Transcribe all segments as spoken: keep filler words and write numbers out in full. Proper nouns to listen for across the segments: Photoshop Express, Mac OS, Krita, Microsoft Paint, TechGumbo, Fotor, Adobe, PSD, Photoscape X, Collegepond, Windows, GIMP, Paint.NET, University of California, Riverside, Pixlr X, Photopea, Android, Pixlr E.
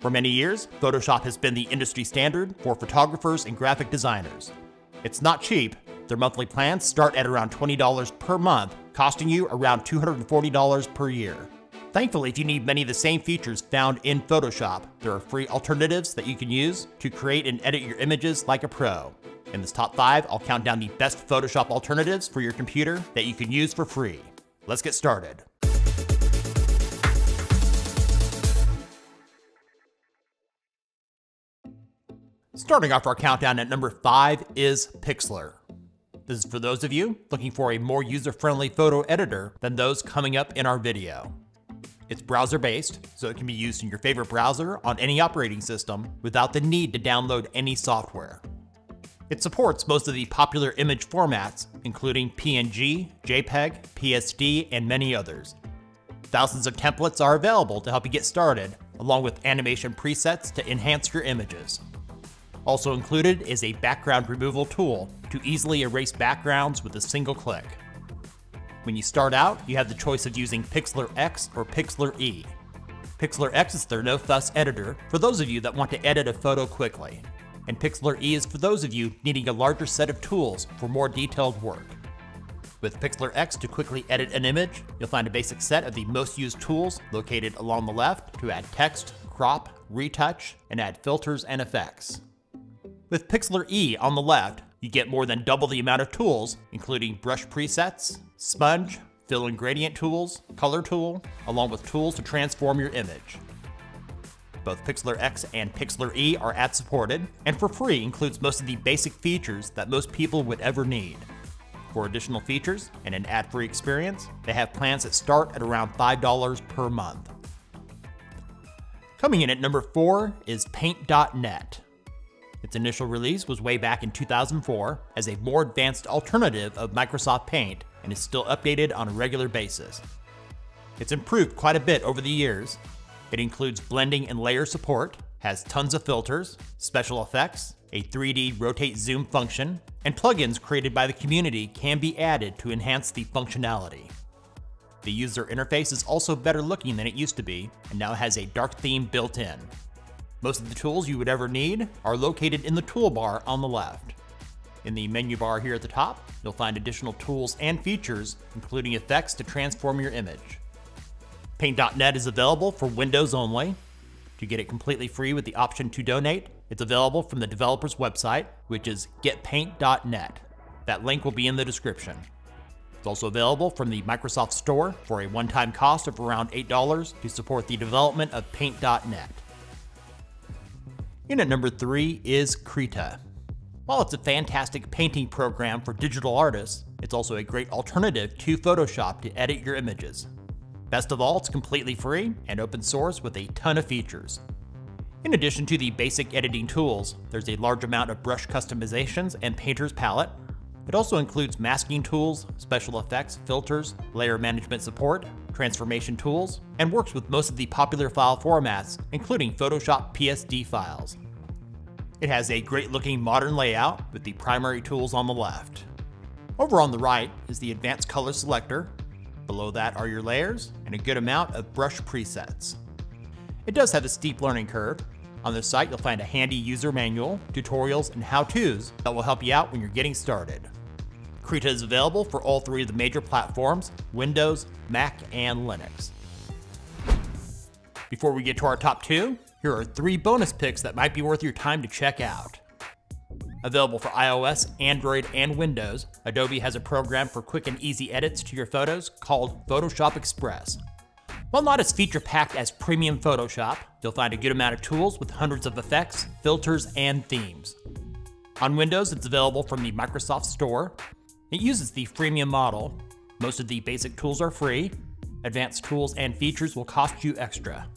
For many years, Photoshop has been the industry standard for photographers and graphic designers. It's not cheap. Their monthly plans start at around twenty dollars per month, costing you around two hundred forty dollars per year. Thankfully, if you need many of the same features found in Photoshop, there are free alternatives that you can use to create and edit your images like a pro. In this top five, I'll count down the best Photoshop alternatives for your computer that you can use for free. Let's get started. Starting off our countdown at number five is Pixlr. This is for those of you looking for a more user-friendly photo editor than those coming up in our video. It's browser-based, so it can be used in your favorite browser on any operating system without the need to download any software. It supports most of the popular image formats, including P N G, JPEG, P S D, and many others. Thousands of templates are available to help you get started, along with animation presets to enhance your images. Also included is a background removal tool to easily erase backgrounds with a single click. When you start out, you have the choice of using Pixlr X or Pixlr E. Pixlr X is their no-fuss editor for those of you that want to edit a photo quickly, and Pixlr E is for those of you needing a larger set of tools for more detailed work. With Pixlr X to quickly edit an image, you'll find a basic set of the most used tools located along the left to add text, crop, retouch, and add filters and effects. With Pixlr E on the left, you get more than double the amount of tools, including brush presets, sponge, fill and gradient tools, color tool, along with tools to transform your image. Both Pixlr X and Pixlr E are ad supported, and for free includes most of the basic features that most people would ever need. For additional features and an ad-free experience, they have plans that start at around five dollars per month. Coming in at number four is Paint dot net. Its initial release was way back in two thousand four as a more advanced alternative of Microsoft Paint and is still updated on a regular basis. It's improved quite a bit over the years. It includes blending and layer support, has tons of filters, special effects, a three D rotate zoom function, and plugins created by the community can be added to enhance the functionality. The user interface is also better looking than it used to be and now has a dark theme built in. Most of the tools you would ever need are located in the toolbar on the left. In the menu bar here at the top, you'll find additional tools and features, including effects to transform your image. Paint dot net is available for Windows only. To get it completely free with the option to donate, it's available from the developer's website, which is get paint dot net. That link will be in the description. It's also available from the Microsoft Store for a one-time cost of around eight dollars to support the development of Paint dot net. In at number three is Krita. While it's a fantastic painting program for digital artists, it's also a great alternative to Photoshop to edit your images. Best of all, it's completely free and open source with a ton of features. In addition to the basic editing tools, there's a large amount of brush customizations and painter's palette. It also includes masking tools, special effects, filters, layer management support, transformation tools, and works with most of the popular file formats, including Photoshop P S D files. It has a great looking modern layout with the primary tools on the left. Over on the right is the advanced color selector. Below that are your layers and a good amount of brush presets. It does have a steep learning curve. On their site, you'll find a handy user manual, tutorials, and how-tos that will help you out when you're getting started. Krita is available for all three of the major platforms, Windows, Mac, and Linux. Before we get to our top two, here are three bonus picks that might be worth your time to check out. Available for iOS, Android, and Windows, Adobe has a program for quick and easy edits to your photos called Photoshop Express. While not as feature-packed as Premium Photoshop, you'll find a good amount of tools with hundreds of effects, filters, and themes. On Windows, it's available from the Microsoft Store. It uses the freemium model. Most of the basic tools are free. Advanced tools and features will cost you extra.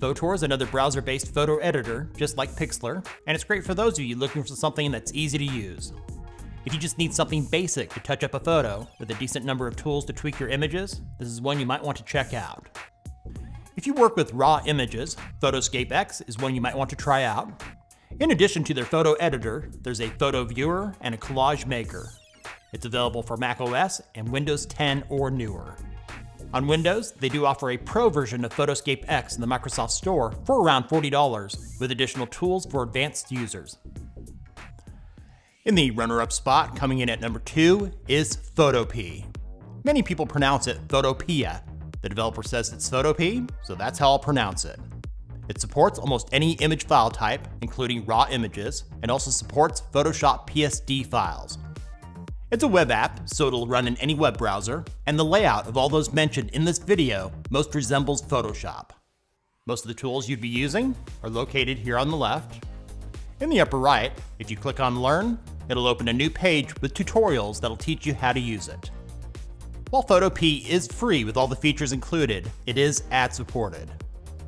Fotor is another browser-based photo editor, just like Pixlr, and it's great for those of you looking for something that's easy to use. If you just need something basic to touch up a photo, with a decent number of tools to tweak your images, this is one you might want to check out. If you work with raw images, Photoscape X is one you might want to try out. In addition to their photo editor, there's a photo viewer and a collage maker. It's available for Mac O S and Windows ten or newer. On Windows, they do offer a pro version of Photoscape X in the Microsoft Store for around forty dollars, with additional tools for advanced users. In the runner-up spot, coming in at number two, is Photopea. Many people pronounce it Photopea. The developer says it's Photopea, so that's how I'll pronounce it. It supports almost any image file type, including raw images, and also supports Photoshop P S D files. It's a web app, so it'll run in any web browser, and the layout of all those mentioned in this video most resembles Photoshop. Most of the tools you'd be using are located here on the left. In the upper right, if you click on Learn, it'll open a new page with tutorials that'll teach you how to use it. While Photopea is free with all the features included, it is ad-supported.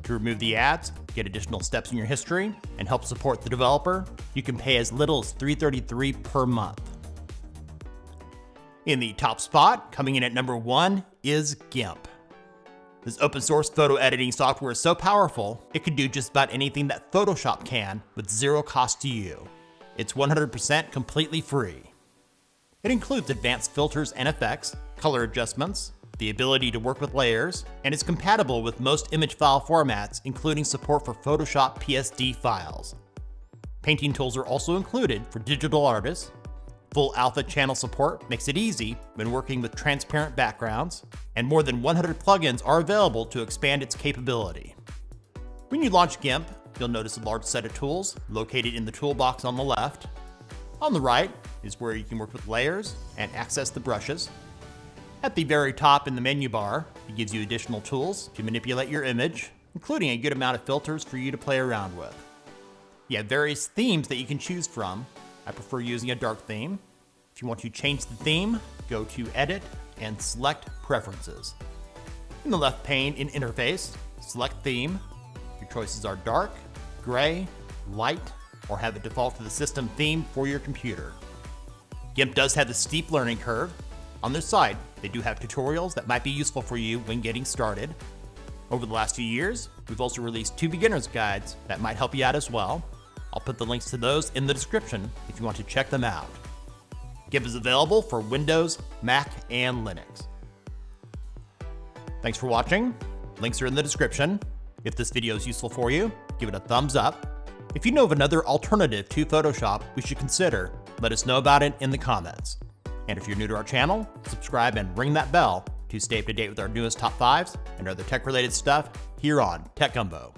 To remove the ads, get additional steps in your history, and help support the developer, you can pay as little as three dollars and thirty-three cents per month. In the top spot, coming in at number one, is GIMP. This open source photo editing software is so powerful, it can do just about anything that Photoshop can with zero cost to you. It's one hundred percent completely free. It includes advanced filters and effects, color adjustments, the ability to work with layers, and it's compatible with most image file formats, including support for Photoshop P S D files. Painting tools are also included for digital artists. Full alpha channel support makes it easy when working with transparent backgrounds, and more than one hundred plugins are available to expand its capability. When you launch GIMP, you'll notice a large set of tools located in the toolbox on the left. On the right is where you can work with layers and access the brushes. At the very top in the menu bar, it gives you additional tools to manipulate your image, including a good amount of filters for you to play around with. You have various themes that you can choose from. I prefer using a dark theme. If you want to change the theme, go to Edit and select Preferences. In the left pane in Interface, select Theme. Your choices are dark, gray, light, or have it default to the system theme for your computer. GIMP does have a steep learning curve. On their side, they do have tutorials that might be useful for you when getting started. Over the last few years, we've also released two beginner's guides that might help you out as well. I'll put the links to those in the description if you want to check them out. GIMP is available for Windows, Mac, and Linux. Thanks for watching. Links are in the description. If this video is useful for you, give it a thumbs up. If you know of another alternative to Photoshop we should consider, let us know about it in the comments. And if you're new to our channel, subscribe and ring that bell to stay up to date with our newest top fives and other tech-related stuff here on TechGumbo.